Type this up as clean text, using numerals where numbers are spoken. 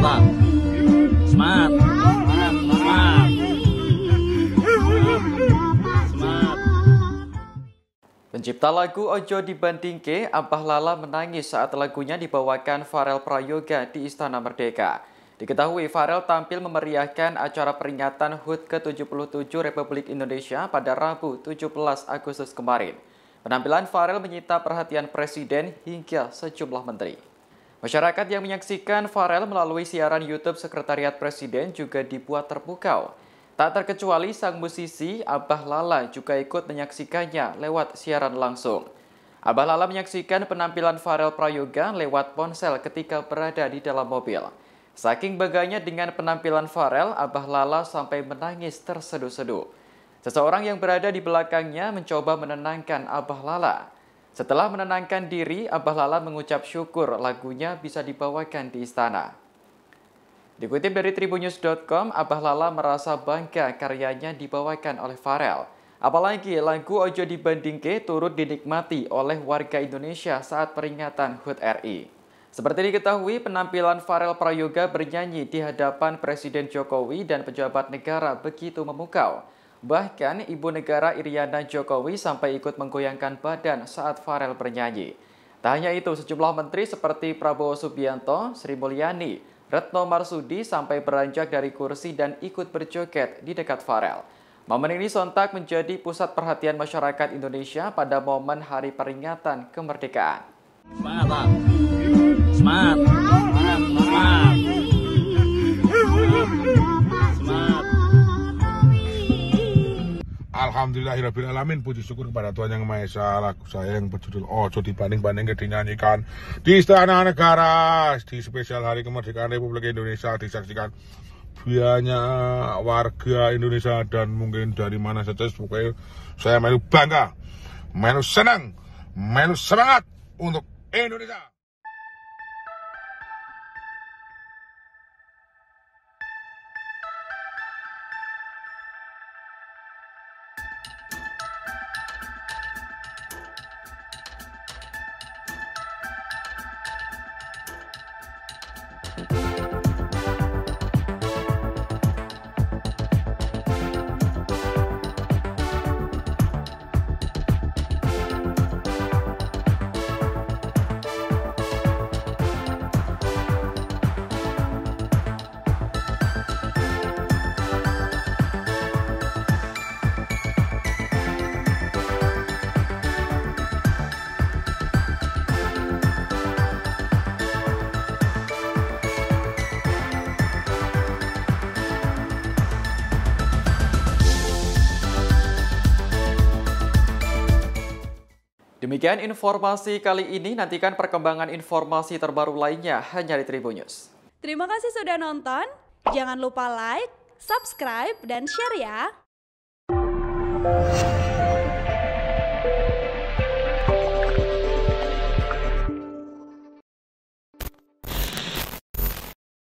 Abang. Semangat. Semangat. Semangat. Semangat. Pencipta lagu Ojo Dibandingke, Abah Lala menangis saat lagunya dibawakan Farel Prayoga di Istana Merdeka. Diketahui Farel tampil memeriahkan acara peringatan HUT ke-77 Republik Indonesia pada Rabu 17 Agustus kemarin. Penampilan Farel menyita perhatian Presiden hingga sejumlah menteri. Masyarakat yang menyaksikan Farel melalui siaran YouTube Sekretariat Presiden juga dibuat terpukau. Tak terkecuali sang musisi, Abah Lala juga ikut menyaksikannya lewat siaran langsung. Abah Lala menyaksikan penampilan Farel Prayoga lewat ponsel ketika berada di dalam mobil. Saking bangganya dengan penampilan Farel, Abah Lala sampai menangis terseduh-seduh. Seseorang yang berada di belakangnya mencoba menenangkan Abah Lala. Setelah menenangkan diri, Abah Lala mengucap syukur lagunya bisa dibawakan di istana. Dikutip dari Tribunnews.com, Abah Lala merasa bangga karyanya dibawakan oleh Farel. Apalagi lagu Ojo Dibandingke turut dinikmati oleh warga Indonesia saat peringatan HUT RI. Seperti diketahui, penampilan Farel Prayoga bernyanyi di hadapan Presiden Jokowi dan pejabat negara begitu memukau. Bahkan, Ibu Negara Iriana Jokowi sampai ikut menggoyangkan badan saat Farel bernyanyi. Tak hanya itu, sejumlah menteri seperti Prabowo Subianto, Sri Mulyani, Retno Marsudi sampai beranjak dari kursi dan ikut berjoget di dekat Farel. Momen ini sontak menjadi pusat perhatian masyarakat Indonesia pada momen Hari Peringatan Kemerdekaan. Semangat, semangat, semangat, semangat, semangat. Alhamdulillahirabbil alamin, puji syukur kepada Tuhan Yang Maha Esa. Lagu saya yang berjudul Ojo Dibandingke dinyanyikan di Istana Negara di spesial Hari Kemerdekaan Republik Indonesia, disaksikan banyak warga Indonesia dan mungkin dari mana saja. Pokoknya saya melu bangga, melu senang, melu semangat untuk Indonesia. Demikian informasi kali ini, nantikan perkembangan informasi terbaru lainnya hanya di Tribunnews. Terima kasih sudah nonton, jangan lupa like, subscribe, dan share ya!